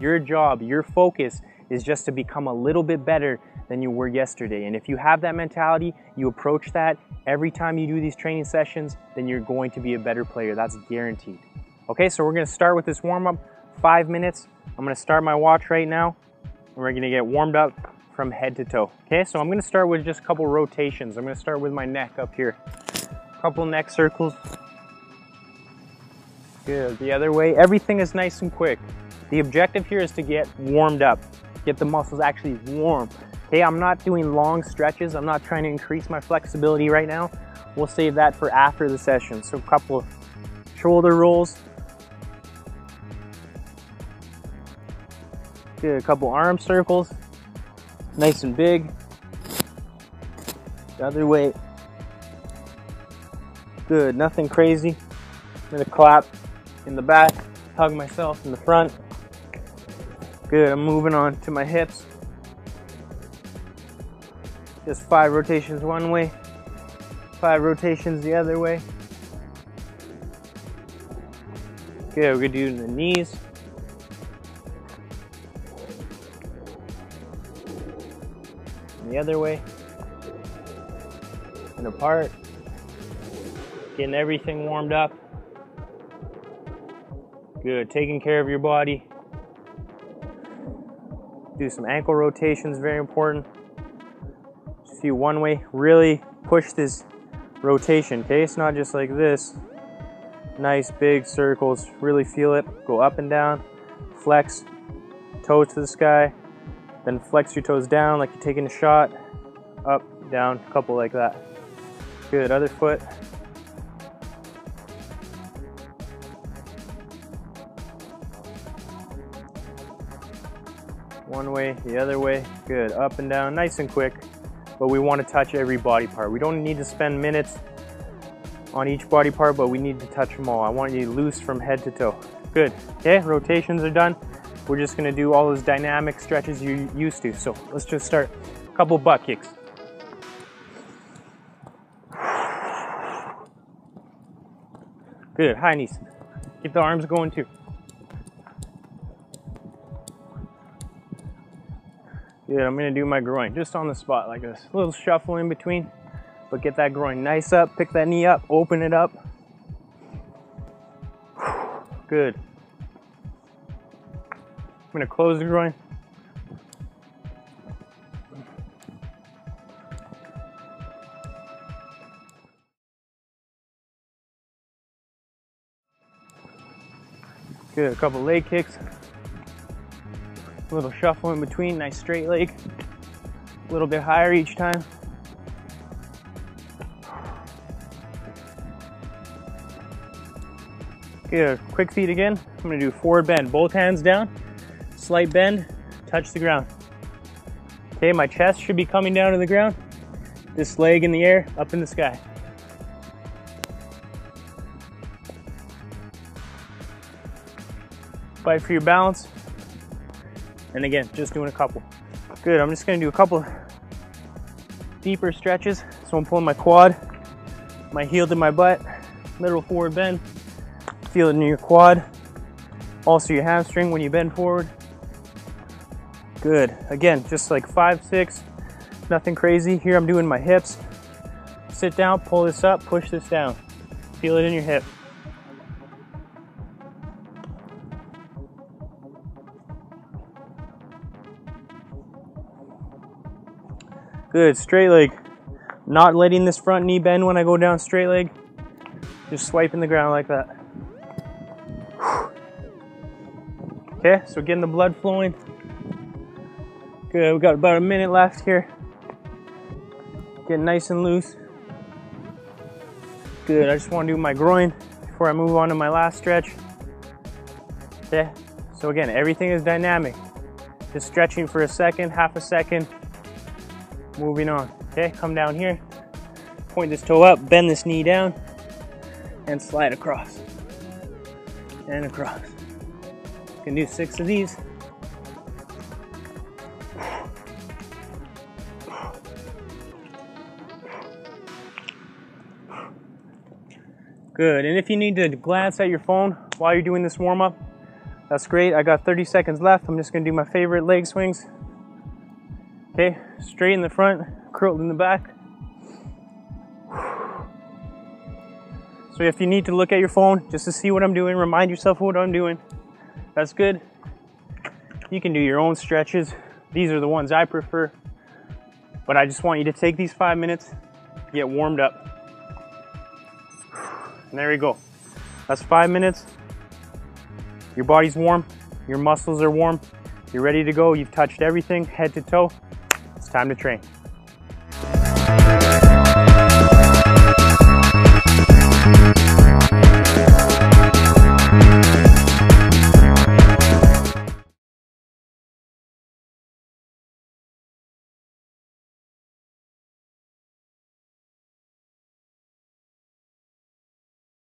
your job, your focus is just to become a little bit better than you were yesterday. And if you have that mentality, you approach that every time you do these training sessions, then you're going to be a better player. That's guaranteed. Okay, so we're gonna start with this warm-up, 5 minutes. I'm gonna start my watch right now, and we're gonna get warmed up from head to toe. Okay, so I'm gonna start with just a couple rotations. I'm gonna start with my neck up here. Couple neck circles. Good, the other way. Everything is nice and quick. The objective here is to get warmed up, get the muscles actually warm. Okay, I'm not doing long stretches. I'm not trying to increase my flexibility right now. We'll save that for after the session. So a couple of shoulder rolls. Good, a couple arm circles. Nice and big. The other way. Good, nothing crazy. I'm gonna clap in the back, hug myself in the front. Good, I'm moving on to my hips. Just 5 rotations one way, 5 rotations the other way. Good, we're gonna do the knees. And the other way. And apart. Getting everything warmed up. Good, taking care of your body. Do some ankle rotations, very important. Just a few one way, really push this rotation, okay? It's not just like this. Nice big circles, really feel it. Go up and down, flex, toes to the sky, then flex your toes down like you're taking a shot. Up, down, a couple like that. Good, other foot. One way, the other way, good. Up and down, nice and quick, but we want to touch every body part. We don't need to spend minutes on each body part, but we need to touch them all. I want you loose from head to toe. Good, okay, rotations are done. We're just gonna do all those dynamic stretches you're used to. So let's just start a couple butt kicks. Good, high knees. Keep the arms going too. Good, I'm gonna do my groin, just on the spot like this. A little shuffle in between, but get that groin nice up, pick that knee up, open it up. Good. I'm gonna close the groin. Good, a couple leg kicks. A little shuffle in between, nice straight leg. A little bit higher each time. Good, quick feet again. I'm gonna do forward bend, both hands down, slight bend, touch the ground. Okay, my chest should be coming down to the ground. This leg in the air, up in the sky. Fight for your balance. And again, just doing a couple. Good, I'm just gonna do a couple deeper stretches. So I'm pulling my quad, my heel to my butt, little forward bend. Feel it in your quad. Also your hamstring when you bend forward. Good, again, just like 5, 6, nothing crazy. Here I'm doing my hips. Sit down, pull this up, push this down. Feel it in your hip. Good, straight leg. Not letting this front knee bend when I go down straight leg. Just swiping the ground like that. Okay, so getting the blood flowing. Good, we've got about a minute left here. Getting nice and loose. Good, I just want to do my groin before I move on to my last stretch. Okay, so again, everything is dynamic. Just stretching for a second, half a second. Moving on, okay, come down here, point this toe up, bend this knee down, and slide across, and across. You can do 6 of these. Good, and if you need to glance at your phone while you're doing this warm-up, That's great. I got 30 seconds left. I'm just gonna do my favorite leg swings. Okay, straight in the front, curled in the back. So if you need to look at your phone just to see what I'm doing, remind yourself what I'm doing. That's good. You can do your own stretches. These are the ones I prefer. But I just want you to take these 5 minutes, get warmed up. And there you go. That's 5 minutes. Your body's warm, your muscles are warm, you're ready to go, you've touched everything head to toe. It's time to train.